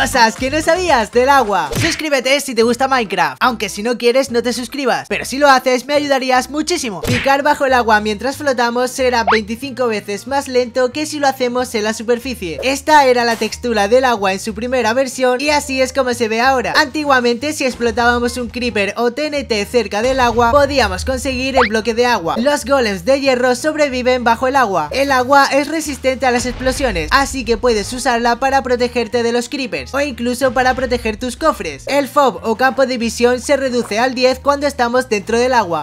cosas que no sabías del agua. Suscríbete si te gusta Minecraft, aunque si no quieres no te suscribas, pero si lo haces me ayudarías muchísimo. Picar bajo el agua mientras flotamos será 25 veces más lento que si lo hacemos en la superficie. Esta era la textura del agua en su primera versión y así es como se ve ahora. Antiguamente, si explotábamos un creeper o TNT cerca del agua, podíamos conseguir el bloque de agua. Los golems de hierro sobreviven bajo el agua. El agua es resistente a las explosiones, así que puedes usarla para protegerte de los creepers o incluso para proteger tus cofres. El FOV o campo de visión se reduce al 10 cuando estamos dentro del agua.